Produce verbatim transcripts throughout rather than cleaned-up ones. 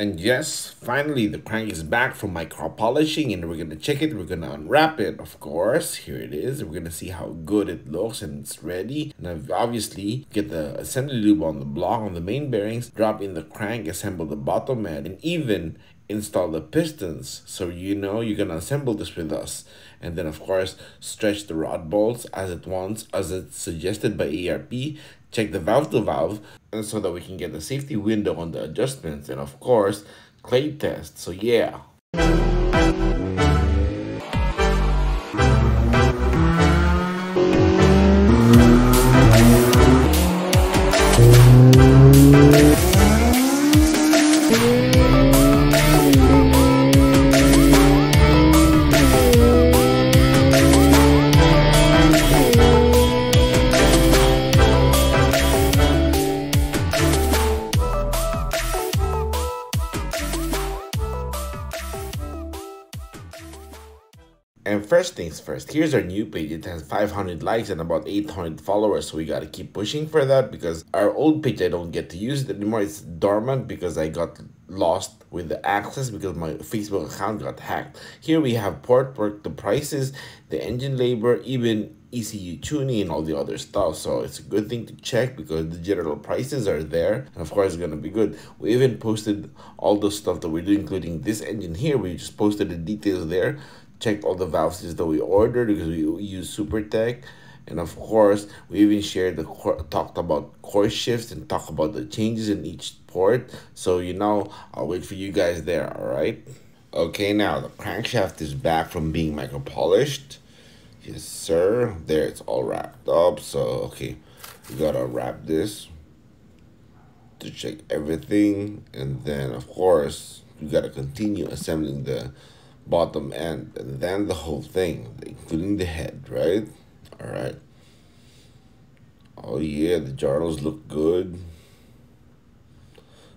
And yes, finally the crank is back from my car polishing, and we're gonna check it, we're gonna unwrap it, of course. Here it is, we're gonna see how good it looks, and it's ready. And I've obviously get the assembly lube on the block, on the main bearings, drop in the crank, assemble the bottom end, and even install the pistons, so you know you're gonna assemble this with us. And then of course stretch the rod bolts as it wants, as it's suggested by A R P. Check the valve to valve so that we can get the safety window on the adjustments, and of course clay test. So yeah. And first things first, here's our new page. It has five hundred likes and about eight hundred followers, so we gotta keep pushing for that, because our old page, I don't get to use it anymore. It's dormant because I got lost with the access because my Facebook account got hacked. Here we have port work, the prices, the engine labor, even E C U tuning, and all the other stuff. So it's a good thing to check because the general prices are there, and of course it's going to be good. We even posted all the stuff that we do, including this engine here. We just posted the details there. Check all the valves that we ordered because we use SuperTech. And of course, we even shared the talked about course shifts and talk about the changes in each port. So, you know, I'll wait for you guys there. All right. Okay, now the crankshaft is back from being micro polished. Yes, sir. There, it's all wrapped up. So, okay, we gotta wrap this to check everything. And then, of course, we gotta continue assembling the bottom end, and then the whole thing, including the head, right? All right. Oh yeah, the journals look good.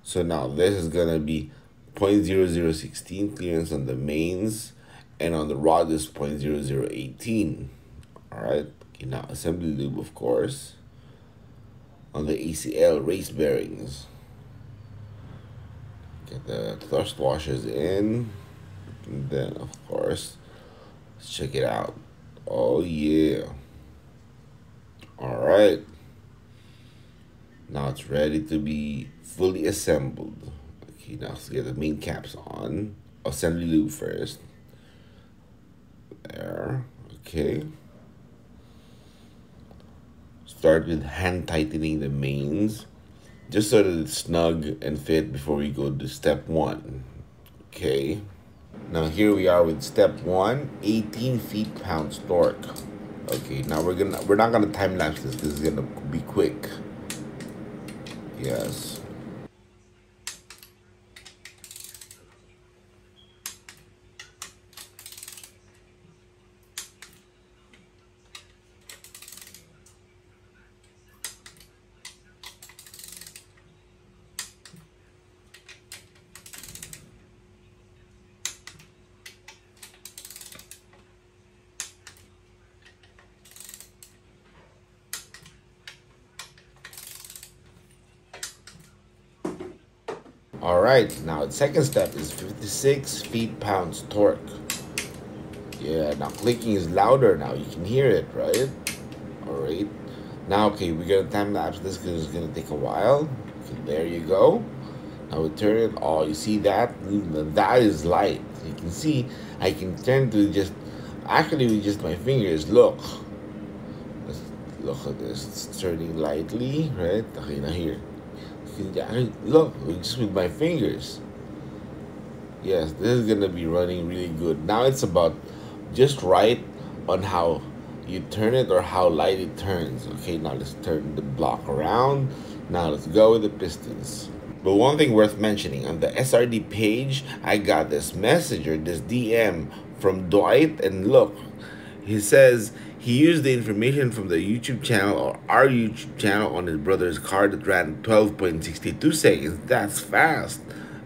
So now this is gonna be zero point zero zero one six clearance on the mains, and on the rod is zero point zero zero one eight. All right. Okay, now assembly lube, of course, on the A C L race bearings. Get the thrust washers in. And then, of course, let's check it out. Oh, yeah. All right. Now it's ready to be fully assembled. Okay, now let's get the main caps on. Assembly lube first. There. Okay. Start with hand tightening the mains, just so that it's snug and fit before we go to step one. Okay. Now here we are with step one, eighteen feet pounds torque. Okay, now we're gonna we're not gonna time lapse this. This is gonna be quick. Yes. All right, now the second step is fifty-six feet pounds torque. Yeah, now clicking is louder now. You can hear it, right? All right. Now, okay, we're gonna time lapse this because it's gonna take a while. Okay, there you go. Now we turn it. Oh, you see that? That is light. You can see I can turn to just, actually with just my fingers, look. Let's look at this, it's turning lightly, right? Okay, now here. Look, just with my fingers. Yes, this is gonna be running really good. Now it's about just right on how you turn it or how light it turns. Okay, now let's turn the block around. Now let's go with the pistons. But one thing worth mentioning, on the S R D page, I got this message or this D M from Dwight, and look, he says he used the information from the YouTube channel or our YouTube channel on his brother's car that ran twelve point six two seconds. That's fast.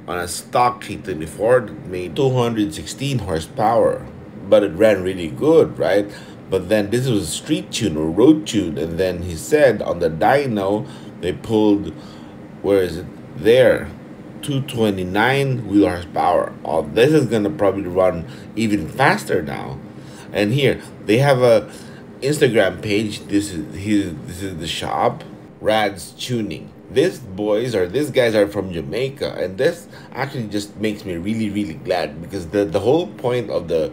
On a stock T twenty-four that made two hundred sixteen horsepower. But it ran really good, right? But then this was a street tune or road tune. And then he said on the dyno, they pulled, where is it? There. two twenty-nine wheel horsepower. All this is gonna probably run even faster now. And here they have a Instagram page. This is his. This is the shop. Rad's Tuning. These boys or these guys are from Jamaica, and this actually just makes me really, really glad, because the the whole point of the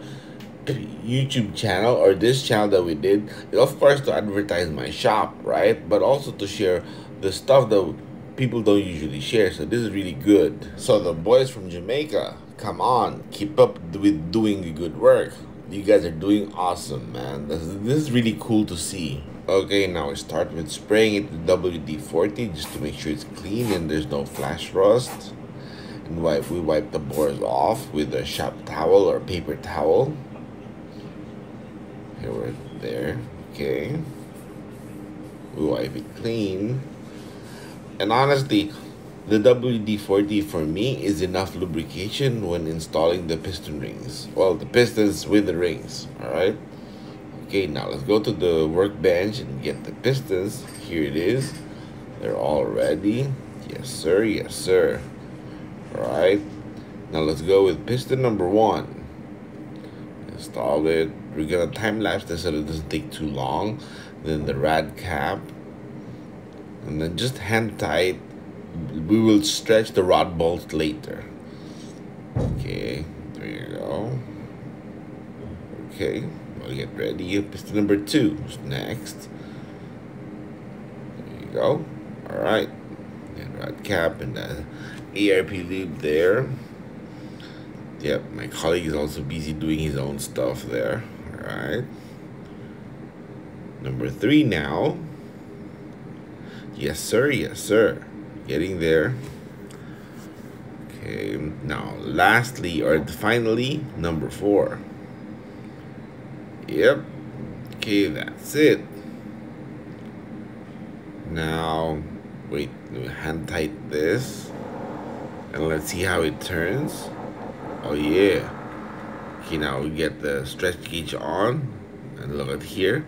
YouTube channel or this channel that we did is of course to advertise my shop, right? But also to share the stuff that people don't usually share. So this is really good. So the boys from Jamaica, come on, keep up with doing the good work. You guys are doing awesome, man. This is, this is really cool to see. Okay, now we start with spraying it with W D forty just to make sure it's clean and there's no flash rust. And wipe, we wipe the bores off with a shop towel or paper towel. Here we're there. Okay. We wipe it clean. And honestly, the W D forty for me is enough lubrication when installing the piston rings. Well, the pistons with the rings, alright? Okay, now let's go to the workbench and get the pistons. Here it is. They're all ready. Yes, sir. Yes, sir. Alright. Now let's go with piston number one. Install it. We're going to time-lapse this so it doesn't take too long. Then the rad cap. And then just hand tight. We will stretch the rod bolt later. Okay, there you go. Okay, we'll get ready. Piston number two is next. There you go. All right, and rod cap and the A R P loop there. Yep, my colleague is also busy doing his own stuff there. All right, number three now. Yes, sir. Yes, sir. Getting there. Okay, now lastly or finally number four. Yep. Okay, that's it. Now wait, hand tight this and let's see how it turns. Oh yeah. Okay, now we get the stretch gauge on and look at here.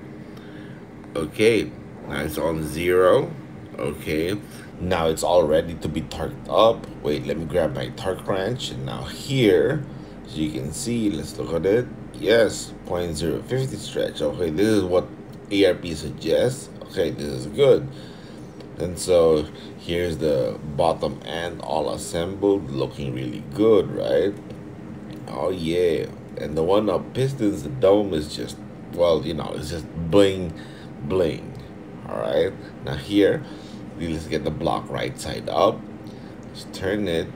Okay, now it's on zero. Okay, now it's all ready to be torqued up. Wait, let me grab my torque wrench. And now here, as you can see, let's look at it. Yes, zero point zero five zero stretch. Okay, this is what A R P suggests. Okay, this is good. And so here's the bottom end all assembled, looking really good, right? Oh yeah. And the one up pistons, the dome is just, well, you know, it's just bling bling. All right, now here, let's get the block right side up. Just turn it.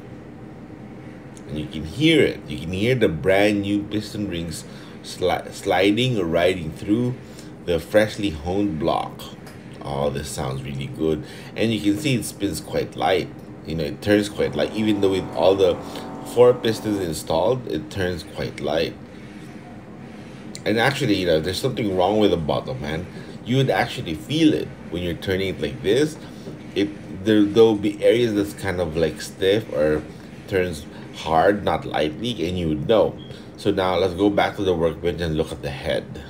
And you can hear it. You can hear the brand new piston rings sli sliding or riding through the freshly honed block. Oh, this sounds really good. And you can see it spins quite light. You know, it turns quite light. Even though with all the four pistons installed, it turns quite light. And actually, you know, there's something wrong with the bottom, man. You would actually feel it when you're turning it like this. It there there'll be areas that's kind of like stiff or turns hard, not lightly, and you would know. So now let's go back to the workbench and look at the head.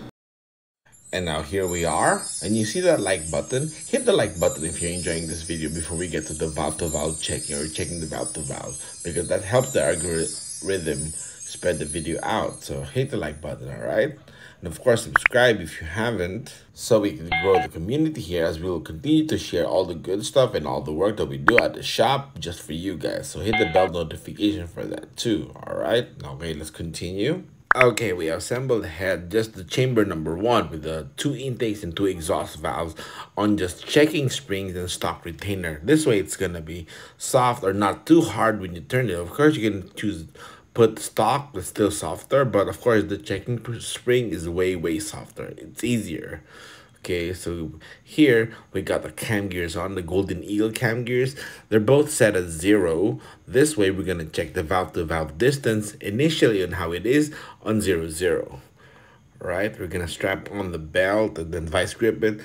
And now here we are, and you see that like button. Hit the like button if you're enjoying this video before we get to the valve to valve checking or checking the valve to valve, because that helps the algorithm spread the video out. So hit the like button, all right? And of course, subscribe if you haven't, so we can grow the community here, as we will continue to share all the good stuff and all the work that we do at the shop just for you guys. So hit the bell notification for that too. All right. Okay, let's continue. Okay, we assembled the head, just the chamber number one with the two intakes and two exhaust valves on just checking springs and stock retainer. This way it's going to be soft or not too hard when you turn it. Of course, you can choose put stock, but still softer, but of course the checking spring is way way softer. It's easier. Okay, so here we got the cam gears on, the Golden Eagle cam gears. They're both set at zero. This way we're gonna check the valve to valve distance initially on how it is on zero zero. Right, we're gonna strap on the belt and then vice grip it.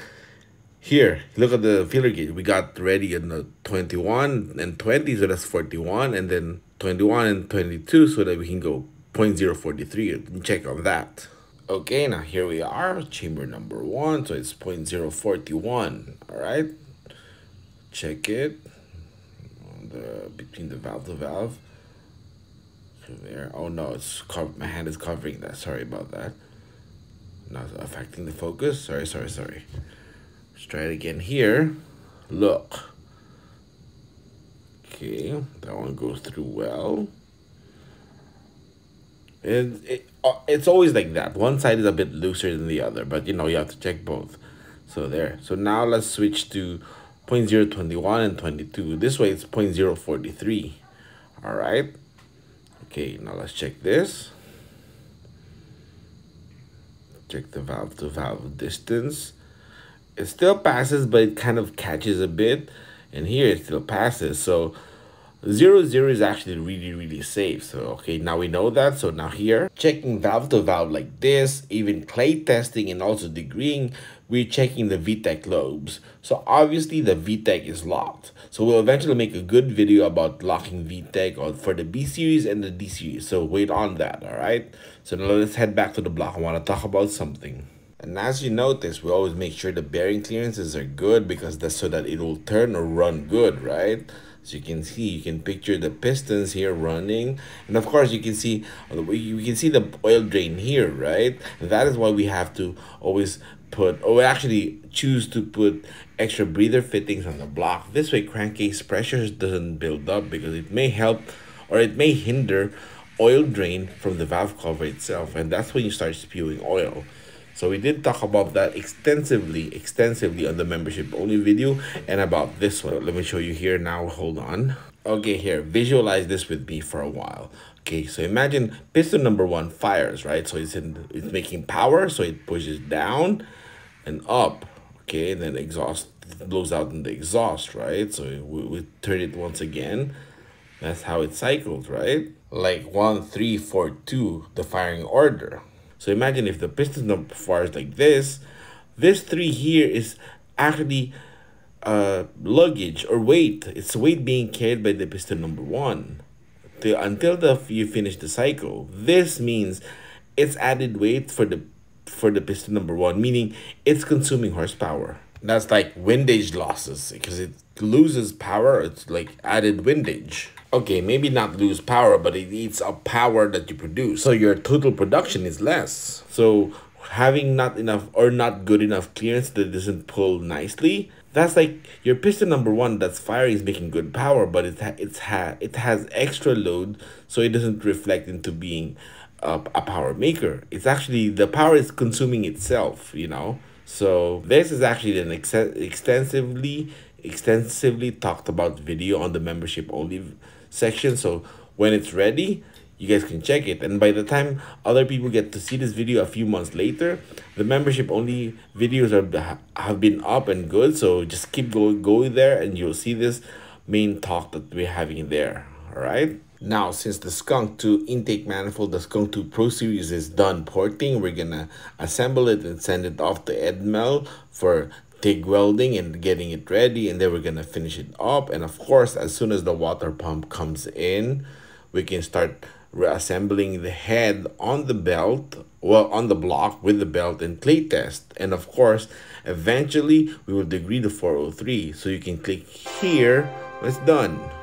Here, look at the feeler gauge. We got ready in the twenty-one and twenty, so that's forty-one, and then twenty-one and twenty-two, so that we can go zero point zero four three and check on that. Okay, now here we are, chamber number one, so it's zero point zero four one. All right, check it. on the between the valve to valve. So there. Oh no, it's covered. My hand is covering that. Sorry about that. Not affecting the focus. Sorry, sorry, sorry. Let's try it again here. Look. Okay, that one goes through well. And it, it's always like that. One side is a bit looser than the other, but you know, you have to check both. So there. So now let's switch to zero point zero two one and twenty-two. This way it's zero point zero four three. All right. Okay, now let's check this. Check the valve to valve distance. It still passes, but it kind of catches a bit. And here it still passes. So zero zero is actually really, really safe. So okay, now we know that. So now here, checking valve to valve like this, even clay testing and also degreeing, we're checking the V TEC lobes. So obviously the V TEC is locked. So we'll eventually make a good video about locking V TEC on for the B series and the D series. So wait on that, all right? So now let's head back to the block. I wanna talk about something. And as you notice, we always make sure the bearing clearances are good because that's so that it will turn or run good, right? As you can see, you can picture the pistons here running, and of course you can see you can see the oil drain here, right? And that is why we have to always put, or actually choose to put, extra breather fittings on the block. This way crankcase pressure doesn't build up because it may help or it may hinder oil drain from the valve cover itself, and that's when you start spewing oil. So we did talk about that extensively, extensively on the membership only video and about this one. Let me show you here now, hold on. Okay, here, visualize this with me for a while. Okay, so imagine piston number one fires, right? So it's, in, it's making power, so it pushes down and up. Okay, and then exhaust blows out in the exhaust, right? So we, we turn it once again. That's how it cycles, right? Like one, three, four, two, the firing order. So imagine if the piston number fires like this, this three here is actually uh, luggage or weight. It's weight being carried by the piston number one. To, until the, you finish the cycle, this means it's added weight for the, for the piston number one, meaning it's consuming horsepower. That's like windage losses because it loses power. It's like added windage. Okay, maybe not lose power, but it eats up power that you produce. So your total production is less. So having not enough or not good enough clearance that doesn't pull nicely, that's like your piston number one that's firing is making good power, but it, ha it's ha it has extra load, so it doesn't reflect into being a, a power maker. It's actually, the power is consuming itself, you know? So this is actually an ex extensively, extensively talked about video on the membership only section. So when it's ready, you guys can check it. And by the time other people get to see this video a few months later, the membership only videos are have been up and good. So just keep going, going there and you'll see this main talk that we're having there. All right. Now, since the Skunk two intake manifold, the Skunk two Pro Series is done porting, we're going to assemble it and send it off to Edmel for TIG welding and getting it ready. And then we're going to finish it up. And of course, as soon as the water pump comes in, we can start reassembling the head on the belt, well, on the block with the belt and clay test. And of course, eventually, we will degree the four oh three. So you can click here when it's done.